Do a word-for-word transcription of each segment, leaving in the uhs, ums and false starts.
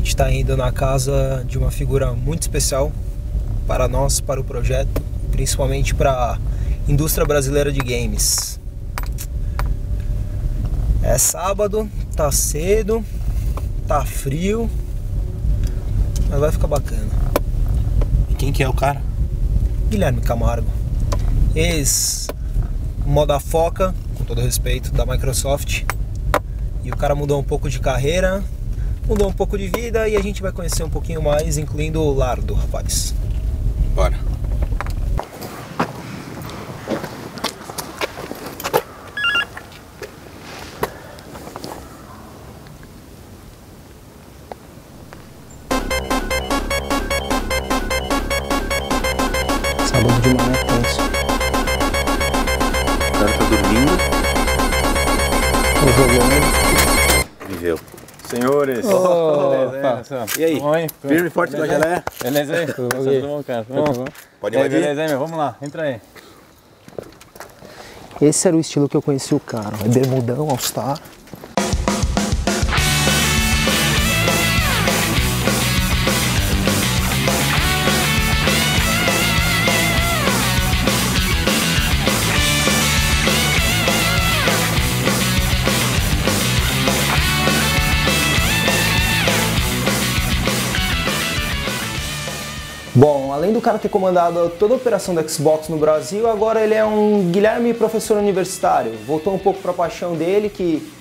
gente está indo na casa de uma figura muito especial para nós, para o projeto, principalmente para a indústria brasileira de games. É sábado, tá cedo, tá frio, mas vai ficar bacana. E quem que é o cara? Guilherme Camargo, ex-moda foca, com todo respeito, da Microsoft. E o cara mudou um pouco de carreira, mudou um pouco de vida e a gente vai conhecer um pouquinho mais, incluindo o lar do rapaz. Bora! Senhores! Opa. E aí? Bom, firme e forte com a galera? Beleza aí? Tudo bom, cara? Tudo bom? Pode ir, beleza aí, meu? Vamos lá, entra aí. Esse era o estilo que eu conheci o cara, é bermudão, all-star. Bom, além do cara ter comandado toda a operação da Xbox no Brasil, agora ele é um Guilherme professor universitário. Voltou um pouco para a paixão dele, que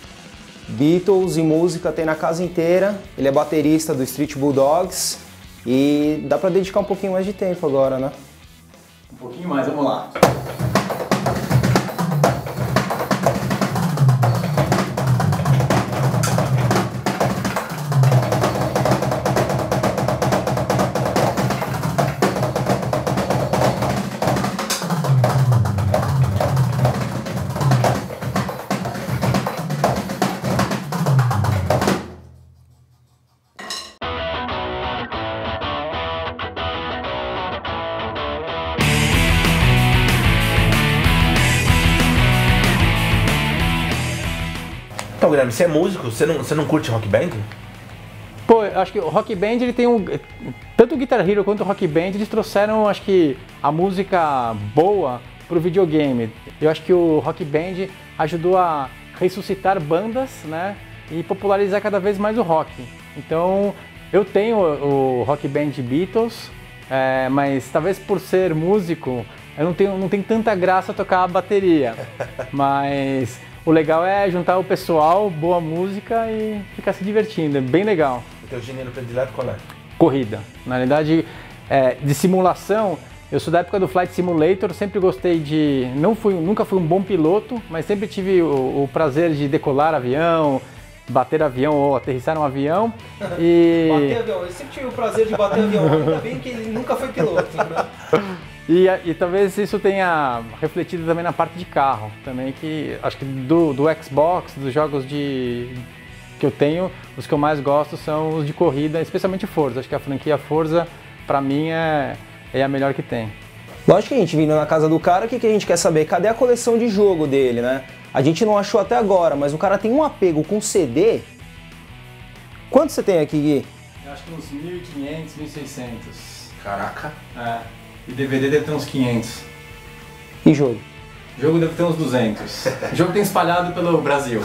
Beatles e música tem na casa inteira. Ele é baterista do Street Bulldogs e dá para dedicar um pouquinho mais de tempo agora, né? Um pouquinho mais, vamos lá. Guilherme, você é músico? Você não, você não curte Rock Band? Pô, acho que o Rock Band, ele tem um... Tanto o Guitar Hero quanto o Rock Band, eles trouxeram, acho que, a música boa pro videogame. Eu acho que o Rock Band ajudou a ressuscitar bandas, né? E popularizar cada vez mais o rock. Então, eu tenho o Rock Band Beatles, é, mas talvez por ser músico, eu não tenho, não tenho tanta graça tocar a bateria. Mas... O legal é juntar o pessoal, boa música e ficar se divertindo, é bem legal. O teu gênero predileto qual é? Corrida. Na realidade, é, de simulação, eu sou da época do Flight Simulator, sempre gostei de... Não fui, nunca fui um bom piloto, mas sempre tive o, o prazer de decolar avião, bater avião ou aterrissar um avião e... Bater avião, eu sempre tive o prazer de bater avião, ainda bem que ele nunca foi piloto, né? E, e talvez isso tenha refletido também na parte de carro, também que acho que do, do Xbox, dos jogos de, que eu tenho, os que eu mais gosto são os de corrida, especialmente Forza. Acho que a franquia Forza, pra mim, é, é a melhor que tem. Lógico que a gente vindo na casa do cara, o que, que a gente quer saber? Cadê a coleção de jogo dele, né? A gente não achou até agora, mas o cara tem um apego com C D. Quanto você tem aqui, Gui? Eu acho que uns mil e quinhentos, mil e seiscentos. Caraca! É. E D V D deve ter uns quinhentos. E jogo? Jogo deve ter uns duzentos. O jogo tem espalhado pelo Brasil.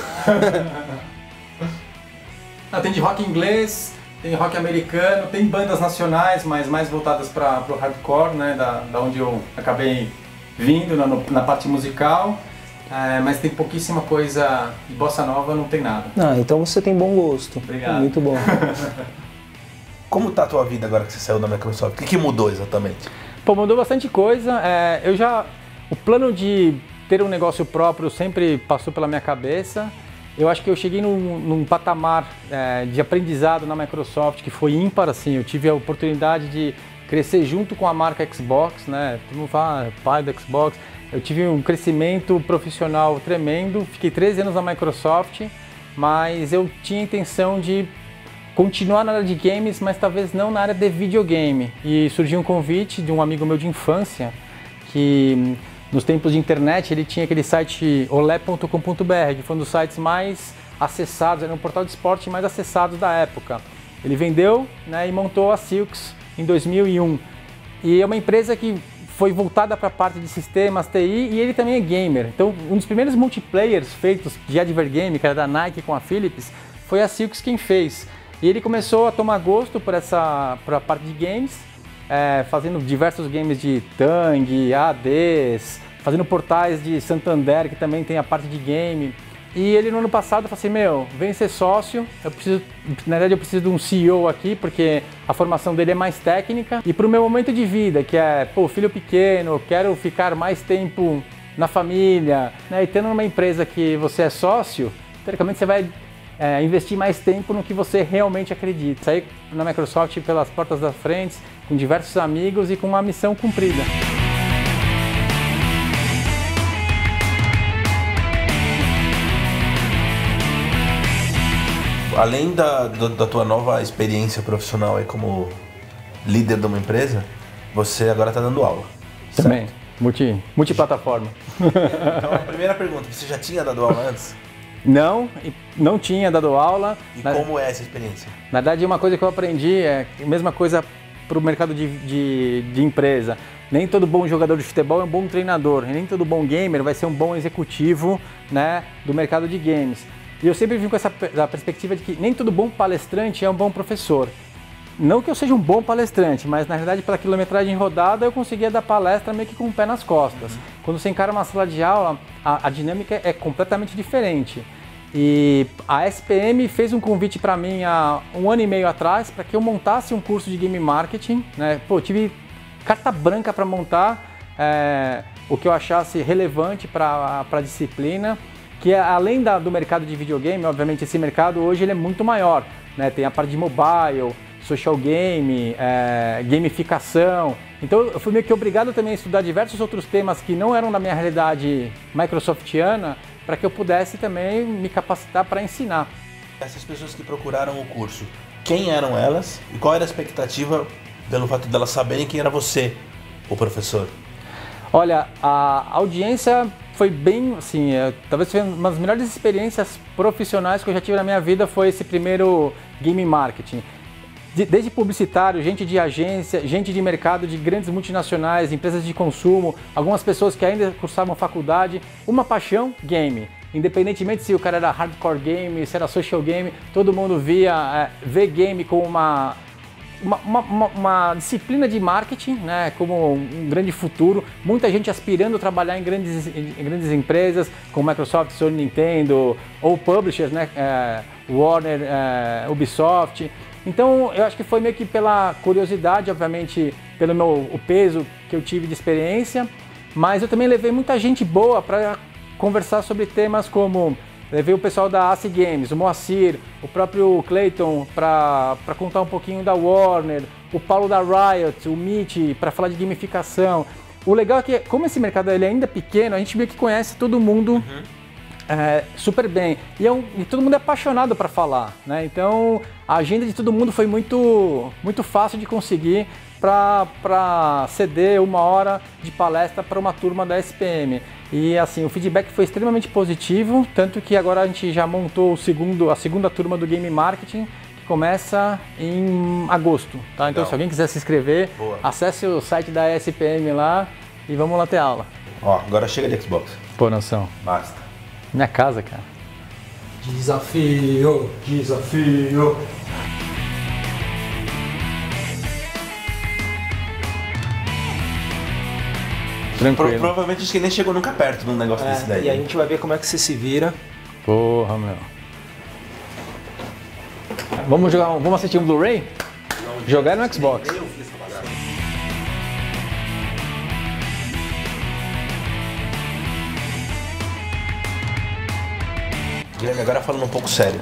Ah, tem de rock inglês, tem rock americano, tem bandas nacionais, mas mais voltadas para o hardcore, né? Da, da onde eu acabei vindo, na, na parte musical. É, mas tem pouquíssima coisa de bossa nova, não tem nada. Ah, então você tem bom gosto. Obrigado. Muito bom. Como tá a tua vida agora que você saiu da Microsoft? O que, que mudou exatamente? Pô, mudou bastante coisa, é, eu já, o plano de ter um negócio próprio sempre passou pela minha cabeça. Eu acho que eu cheguei num, num patamar é, de aprendizado na Microsoft que foi ímpar, assim. Eu tive a oportunidade de crescer junto com a marca Xbox, né, todo mundo fala, pai do Xbox. Eu tive um crescimento profissional tremendo, fiquei treze anos na Microsoft, mas eu tinha a intenção de continuar na área de games, mas talvez não na área de videogame. E surgiu um convite de um amigo meu de infância, que nos tempos de internet ele tinha aquele site olé ponto com ponto br, que foi um dos sites mais acessados, era um portal de esporte mais acessado da época. Ele vendeu, né, e montou a Silks em dois mil e um. E é uma empresa que foi voltada para a parte de sistemas, T I, e ele também é gamer. Então, um dos primeiros multiplayers feitos de adver game, que era da Nike com a Philips, foi a Silks quem fez. E ele começou a tomar gosto por essa, por a parte de games, é, fazendo diversos games de Tang, A Ds, fazendo portais de Santander, que também tem a parte de game. E ele no ano passado falou assim, meu, vem ser sócio, eu preciso, na verdade eu preciso de um C E O aqui, porque a formação dele é mais técnica. E para o meu momento de vida, que é, pô, filho pequeno, quero ficar mais tempo na família, né? E tendo uma empresa que você é sócio, teoricamente você vai é, investir mais tempo no que você realmente acredita. Saí na Microsoft pelas portas da frente, com diversos amigos e com uma missão cumprida. Além da, do, da tua nova experiência profissional aí como líder de uma empresa, você agora está dando aula. Também, multi, multiplataforma. Então, a primeira pergunta, você já tinha dado aula antes? Não, não tinha dado aula. E na, como é essa experiência? Na verdade, uma coisa que eu aprendi é a mesma coisa para o mercado de, de, de empresa. Nem todo bom jogador de futebol é um bom treinador, nem todo bom gamer vai ser um bom executivo, né, do mercado de games. E eu sempre vim com essa a perspectiva de que nem todo bom palestrante é um bom professor. Não que eu seja um bom palestrante, mas na verdade pela quilometragem rodada eu conseguia dar palestra meio que com o pé nas costas. Uhum. Quando você encara uma sala de aula, a, a dinâmica é completamente diferente. E a E S P M fez um convite para mim há um ano e meio atrás para que eu montasse um curso de game marketing, né? Pô, eu tive carta branca para montar é, o que eu achasse relevante para a disciplina. Que além da, do mercado de videogame, obviamente esse mercado hoje ele é muito maior, né? Tem a parte de mobile, social game, é, gamificação. Então eu fui meio que obrigado também a estudar diversos outros temas que não eram da minha realidade microsoftiana, para que eu pudesse também me capacitar para ensinar. Essas pessoas que procuraram o curso, quem eram elas e qual era a expectativa pelo fato delas saberem quem era você, o professor? Olha, a audiência foi bem, assim, é, talvez uma das melhores experiências profissionais que eu já tive na minha vida foi esse primeiro game marketing. De, desde publicitário, gente de agência, gente de mercado de grandes multinacionais, empresas de consumo, algumas pessoas que ainda cursavam faculdade, uma paixão, game. Independentemente se o cara era hardcore game, se era social game, todo mundo via, é, vê game como uma... Uma, uma, uma disciplina de marketing, né, como um grande futuro, muita gente aspirando a trabalhar em grandes, em grandes empresas como Microsoft, Sony, Nintendo ou publishers, né, é, Warner, é, Ubisoft. Então eu acho que foi meio que pela curiosidade, obviamente pelo meu, o peso que eu tive de experiência, mas eu também levei muita gente boa para conversar sobre temas como... Levei o pessoal da A C Games, o Moacir, o próprio Clayton para contar um pouquinho da Warner, o Paulo da Riot, o Mitch para falar de gamificação. O legal é que, como esse mercado ele ainda é pequeno, a gente meio que conhece todo mundo, uhum, é, super bem. E, é um, e todo mundo é apaixonado para falar, né? Então a agenda de todo mundo foi muito, muito fácil de conseguir para ceder uma hora de palestra para uma turma da E S P M. E assim, o feedback foi extremamente positivo, tanto que agora a gente já montou o segundo, a segunda turma do Game Marketing, que começa em agosto, tá? Então, então se alguém quiser se inscrever, boa, acesse o site da E S P M lá e vamos lá ter aula. Ó, agora chega de Xbox. Pô, noção. Basta. Minha casa, cara. Desafio, desafio. Pro, provavelmente acho que nem chegou nunca perto de um negócio é, desse daí. E a gente vai ver como é que você se vira. Porra, meu. Vamos jogar, um, vamos assistir um Blu-ray? Jogar no Xbox. Guilherme, agora falando um pouco sério.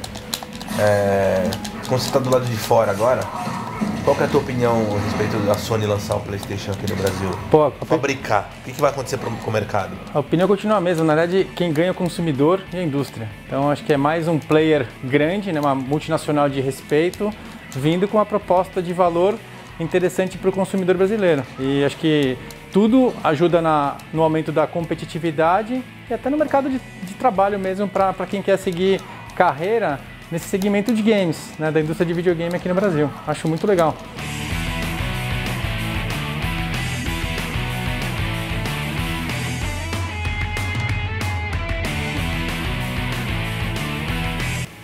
É, como você está do lado de fora agora, qual que é a tua opinião a respeito da Sony lançar o PlayStation aqui no Brasil? Pô, fabricar. O que, que vai acontecer pro, com o mercado? A opinião continua a mesma. Na verdade, quem ganha é o consumidor e a indústria. Então, acho que é mais um player grande, né, uma multinacional de respeito, vindo com uma proposta de valor interessante para o consumidor brasileiro. E acho que tudo ajuda na, no aumento da competitividade e até no mercado de, de trabalho mesmo, para quem quer seguir carreira. nesse segmento de games, né, da indústria de videogame aqui no Brasil. Acho muito legal.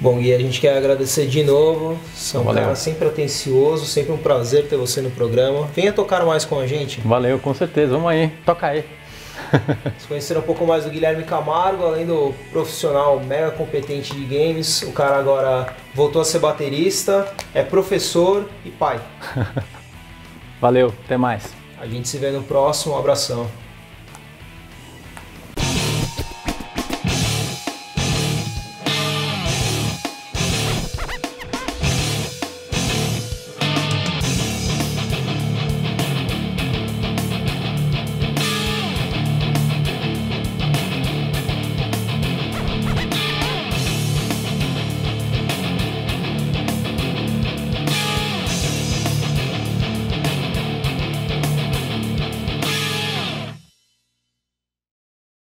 Bom, Gui, a gente quer agradecer de novo, são um cara sempre atencioso, sempre um prazer ter você no programa. Venha tocar mais com a gente. Valeu, com certeza, vamos aí, toca aí. Vocês conheceram um pouco mais do Guilherme Camargo, além do profissional mega competente de games, o cara agora voltou a ser baterista, é professor e pai. Valeu, até mais. A gente se vê no próximo, um abração.